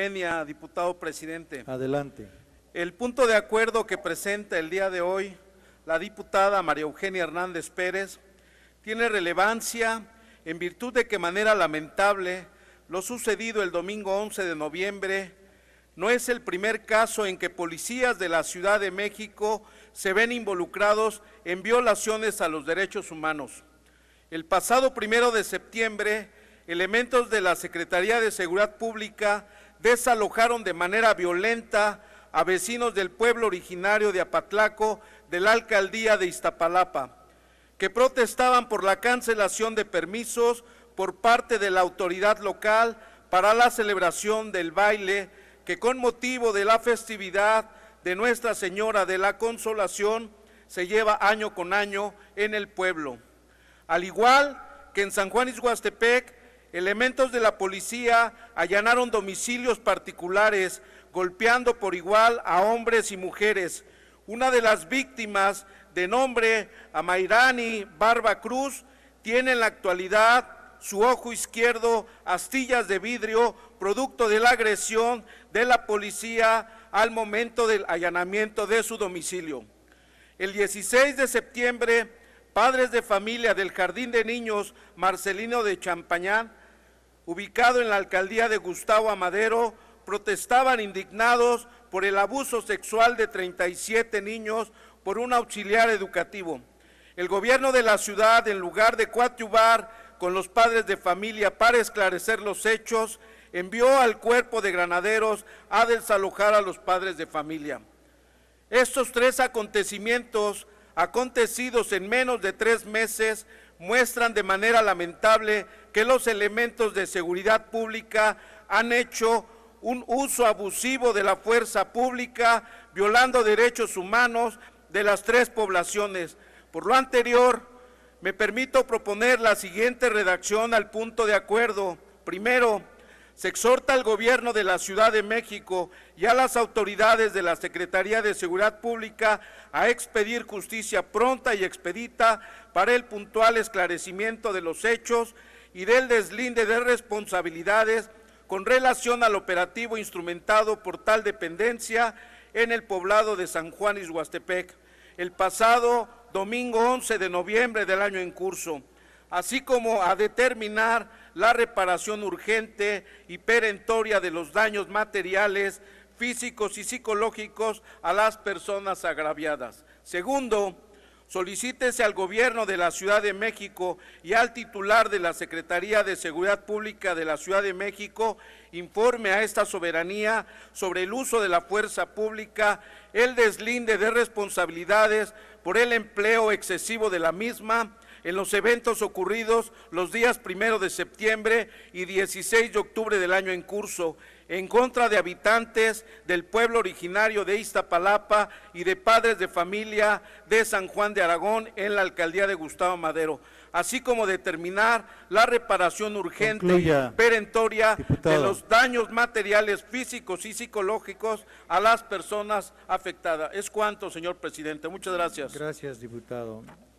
Convenia, diputado presidente. Adelante. El punto de acuerdo que presenta el día de hoy la diputada María Eugenia Hernández Pérez tiene relevancia en virtud de que manera lamentable lo sucedido el domingo 11 de noviembre no es el primer caso en que policías de la Ciudad de México se ven involucrados en violaciones a los derechos humanos. El pasado 1 de septiembre, elementos de la Secretaría de Seguridad Pública desalojaron de manera violenta a vecinos del pueblo originario de Apatlaco de la alcaldía de Iztapalapa, que protestaban por la cancelación de permisos por parte de la autoridad local para la celebración del baile que con motivo de la festividad de Nuestra Señora de la Consolación se lleva año con año en el pueblo. Al igual que en San Juan Ixhuatepec, elementos de la policía allanaron domicilios particulares, golpeando por igual a hombres y mujeres. Una de las víctimas, de nombre Amairani Barba Cruz, tiene en la actualidad su ojo izquierdo astillas de vidrio, producto de la agresión de la policía al momento del allanamiento de su domicilio. El 16 de septiembre, padres de familia del Jardín de Niños Marcelino de Champagnat, ubicado en la alcaldía de Gustavo A. Madero, protestaban indignados por el abuso sexual de 37 niños por un auxiliar educativo. El gobierno de la ciudad, en lugar de coadyuvar con los padres de familia para esclarecer los hechos, envió al Cuerpo de Granaderos a desalojar a los padres de familia. Estos tres acontecimientos acontecidos en menos de 3 meses muestran de manera lamentable que los elementos de seguridad pública han hecho un uso abusivo de la fuerza pública, violando derechos humanos de las 3 poblaciones. Por lo anterior, me permito proponer la siguiente redacción al punto de acuerdo. Primero, se exhorta al gobierno de la Ciudad de México y a las autoridades de la Secretaría de Seguridad Pública a expedir justicia pronta y expedita para el puntual esclarecimiento de los hechos y del deslinde de responsabilidades con relación al operativo instrumentado por tal dependencia en el poblado de San Juan Ixhuatepec el pasado domingo 11 de noviembre del año en curso, así como a determinar la reparación urgente y perentoria de los daños materiales, físicos y psicológicos a las personas agraviadas. Segundo, solicítese al gobierno de la Ciudad de México y al titular de la Secretaría de Seguridad Pública de la Ciudad de México informe a esta soberanía sobre el uso de la fuerza pública, el deslinde de responsabilidades por el empleo excesivo de la misma en los eventos ocurridos los días 1 de septiembre y 16 de octubre del año en curso, en contra de habitantes del pueblo originario de Iztapalapa y de padres de familia de San Juan de Aragón en la alcaldía de Gustavo Madero, así como determinar la reparación urgente y perentoria de los daños materiales, físicos y psicológicos a las personas afectadas. Es cuanto, señor presidente. Muchas gracias. Gracias, diputado.